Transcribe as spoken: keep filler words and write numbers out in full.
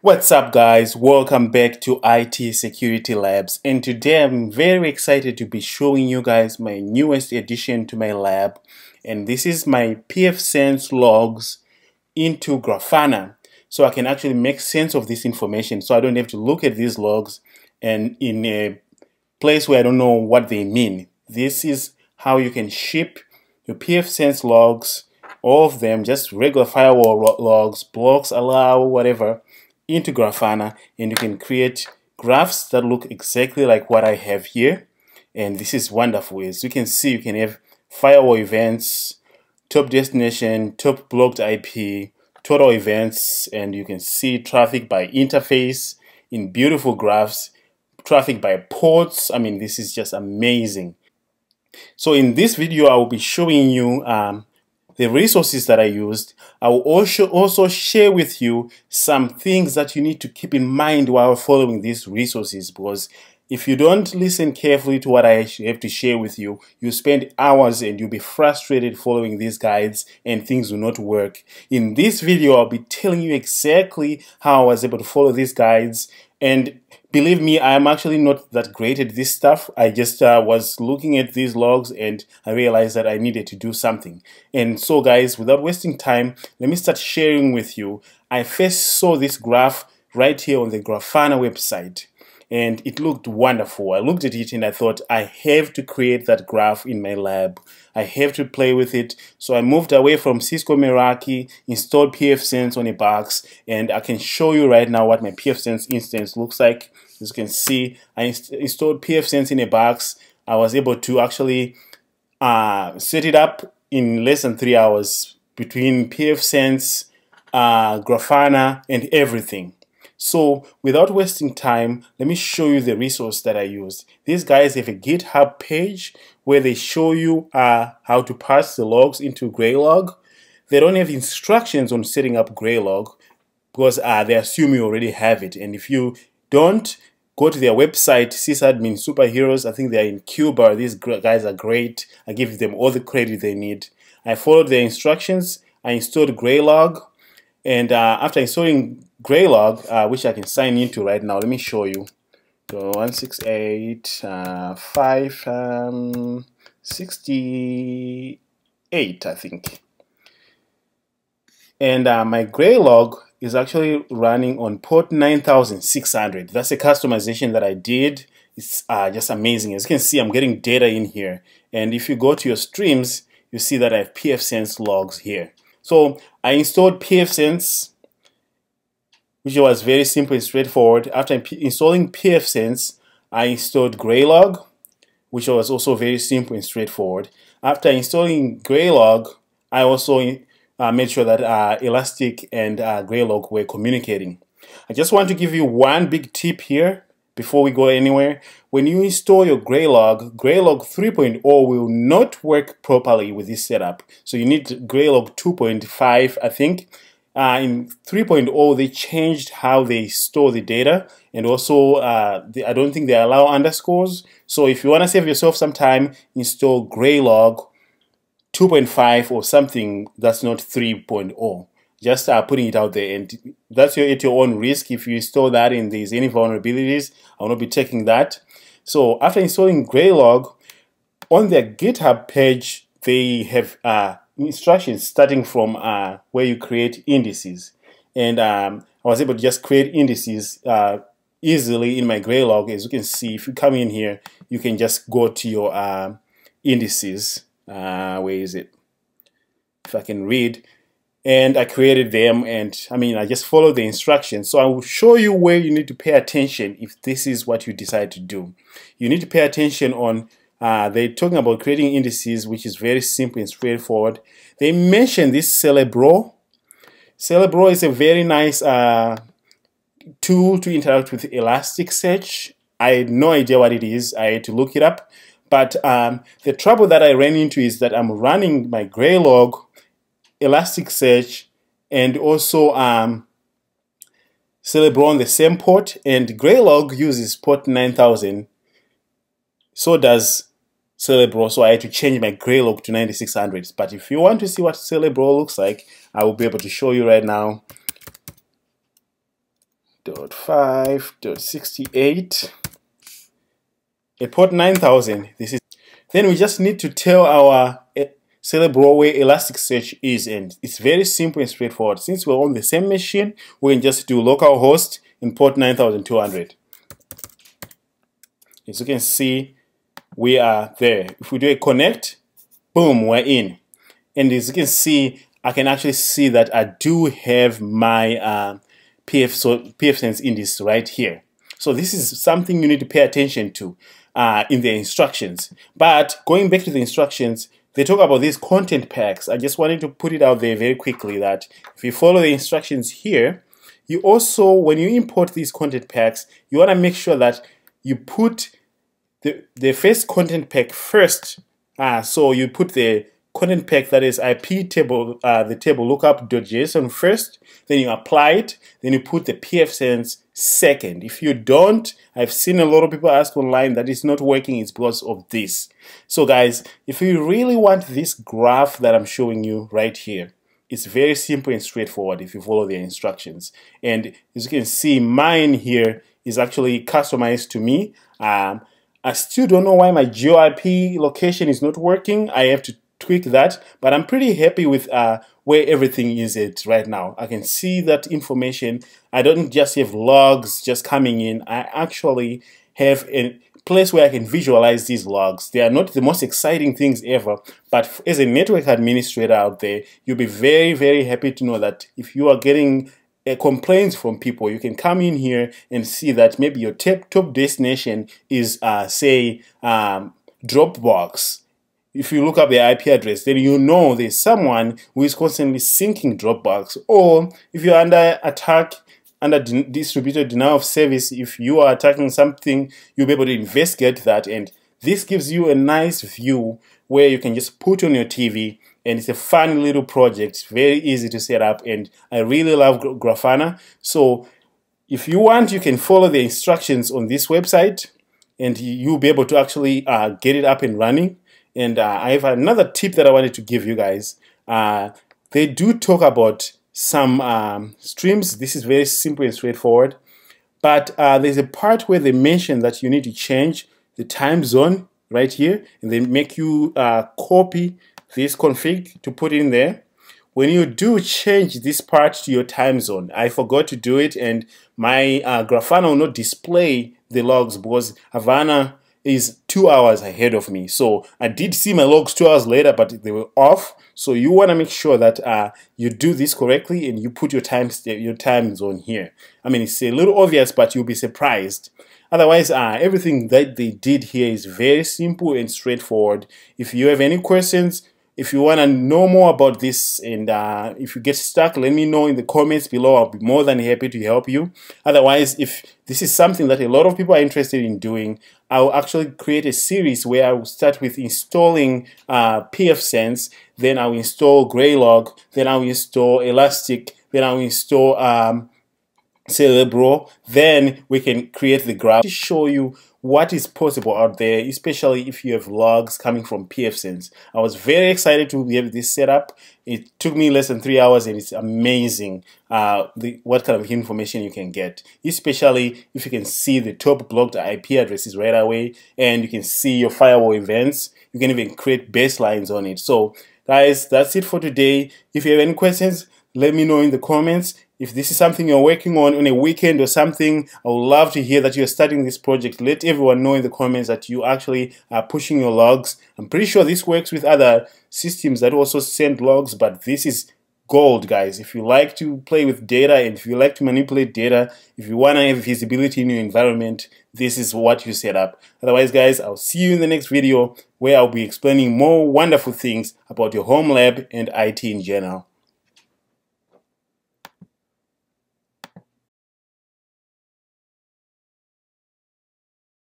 What's up, guys? Welcome back to I T Security Labs, and today I'm very excited to be showing you guys my newest addition to my lab, and this is my pfSense logs into Grafana, so I can actually make sense of this information, so I don't have to look at these logs and in a place where I don't know what they mean. This is how you can ship your pfSense logs, all of them, just regular firewall logs, blocks, allow, whatever, into Grafana, and you can create graphs that look exactly like what I have here. And this is wonderful. As you can see, you can have firewall events, top destination, top blocked I P, total events, and you can see traffic by interface in beautiful graphs, traffic by ports. I mean, this is just amazing. So in this video, I will be showing you um, the resources that I used. I will also, also share with you some things that you need to keep in mind while following these resources, because if you don't listen carefully to what I have to share with you, you spend hours and you'll be frustrated following these guides and things will not work. In this video, I'll be telling you exactly how I was able to follow these guides, and believe me, I'm actually not that great at this stuff. I just uh, was looking at these logs and I realized that I needed to do something. And so guys, without wasting time, let me start sharing with you. I first saw this graph right here on the Grafana website, and it looked wonderful. I looked at it and I thought, I have to create that graph in my lab. I have to play with it. So I moved away from Cisco Meraki, installed pfSense on a box, and I can show you right now what my pfSense instance looks like. As you can see, I inst installed pfSense in a box. I was able to actually uh, set it up in less than three hours between pfSense, uh, Grafana, and everything. So without wasting time, let me show you the resource that I used. These guys have a GitHub page where they show you uh, how to parse the logs into Graylog. They don't have instructions on setting up Graylog because uh, they assume you already have it. And if you don't, go to their website, sysadmin superheroes. I think they're in Cuba. These guys are great. I give them all the credit they need. I followed their instructions. I installed Graylog. And uh, after installing Graylog, uh, which I can sign into right now, let me show you. So one six eight, five, sixty-eight, I think. And uh, my Graylog is actually running on port nine thousand six hundred. That's a customization that I did. It's uh, just amazing. As you can see, I'm getting data in here. And if you go to your streams, you see that I have pfSense logs here. So I installed pfSense, which was very simple and straightforward. After installing pfSense, I installed Graylog, which was also very simple and straightforward. After installing Graylog, I also uh, made sure that uh, Elastic and uh, Graylog were communicating. I just want to give you one big tip here before we go anywhere. When you install your Graylog, Graylog three point oh will not work properly with this setup. So you need Graylog two point five, I think. Uh, in three point oh, they changed how they store the data, and also uh, they, I don't think they allow underscores. So if you want to save yourself some time, install Graylog two point five or something that's not three point oh. Just uh, putting it out there, and that's your, at your own risk. If you install that and there's any vulnerabilities, I will not be checking that. So after installing Graylog, on their GitHub page, they have uh, instructions starting from uh, where you create indices, and um, I was able to just create indices uh, easily in my Graylog. As you can see, if you come in here, you can just go to your uh, indices. Uh, where is it? If I can read, and I created them, and I mean I just followed the instructions. So I will show you where you need to pay attention if this is what you decide to do. You need to pay attention on. Uh, they're talking about creating indices, which is very simple and straightforward. They mentioned this Cerebro. Cerebro is a very nice uh, tool to interact with Elasticsearch. I had no idea what it is. I had to look it up. But um, the trouble that I ran into is that I'm running my Graylog, Elasticsearch, and also um, Cerebro on the same port. And Graylog uses port nine thousand. So does Cerebro, so I had to change my Graylog to ninety-six hundred. But if you want to see what Cerebro looks like, I will be able to show you right now. dot five dot sixty-eight, a port nine thousand. This is. Then we just need to tell our Cerebro where Elasticsearch is, and it's very simple and straightforward. Since we're on the same machine, we can just do localhost in port nine thousand two hundred. As you can see, we are there. If we do a connect, boom, we're in. And as you can see, I can actually see that I do have my uh, P F, so pfSense index right here. So this is something you need to pay attention to uh, in the instructions. But going back to the instructions, they talk about these content packs. I just wanted to put it out there very quickly that if you follow the instructions here, you also, when you import these content packs, you want to make sure that you put the, the first content pack first. Uh, so you put the content pack that is I P table, uh, the table lookup.json first, then you apply it, then you put the pfSense second. If you don't, I've seen a lot of people ask online that it's not working, it's because of this. So guys, if you really want this graph that I'm showing you right here, it's very simple and straightforward if you follow the instructions. And as you can see, mine here is actually customized to me. Um, I still don't know why my G O I P location is not working. I have to tweak that, but I'm pretty happy with uh, where everything is at right now. I can see that information. I don't just have logs just coming in. I actually have a place where I can visualize these logs. They are not the most exciting things ever, but as a network administrator out there, you'll be very, very happy to know that if you are getting uh, complaints from people, you can come in here and see that maybe your top, top destination is, uh, say, um, Dropbox. If you look up their I P address, then you know there's someone who is constantly syncing Dropbox. Or if you're under attack, under distributed denial of service, if you are attacking something, you'll be able to investigate that. And this gives you a nice view where you can just put on your T V. And it's a fun little project, very easy to set up. And I really love Grafana. So if you want, you can follow the instructions on this website, and you'll be able to actually uh, get it up and running. And uh, I have another tip that I wanted to give you guys. Uh, they do talk about some um, streams. This is very simple and straightforward. But uh, there's a part where they mention that you need to change the time zone right here. And they make you uh, copy this config to put in there. When you do change this part to your time zone, I forgot to do it. And my uh, Grafana will not display the logs because Havana is two hours ahead of me. So I did see my logs two hours later, but they were off. So you want to make sure that uh, you do this correctly and you put your time your time zone here. I mean, it's a little obvious, but you'll be surprised. Otherwise, uh, everything that they did here is very simple and straightforward. If you have any questions, if you want to know more about this, and uh, if you get stuck, let me know in the comments below. I'll be more than happy to help you. Otherwise, if this is something that a lot of people are interested in doing, I'll actually create a series where I will start with installing uh, pfSense, then I'll install Graylog, then I'll install Elastic, then I'll install um, Cerebro. Then we can create the graph to show you what is possible out there, especially if you have logs coming from pfSense. I was very excited to have this setup. It took me less than three hours, and it's amazing uh, the, what kind of information you can get, especially if you can see the top blocked I P addresses right away, and you can see your firewall events. You can even create baselines on it. So guys, that's it for today. If you have any questions, let me know in the comments. If this is something you're working on on a weekend or something, I would love to hear that you're starting this project. Let everyone know in the comments that you actually are pushing your logs. I'm pretty sure this works with other systems that also send logs, but this is gold, guys. If you like to play with data, and if you like to manipulate data, if you want to have visibility in your environment, this is what you set up. Otherwise, guys, I'll see you in the next video where I'll be explaining more wonderful things about your home lab and I T in general.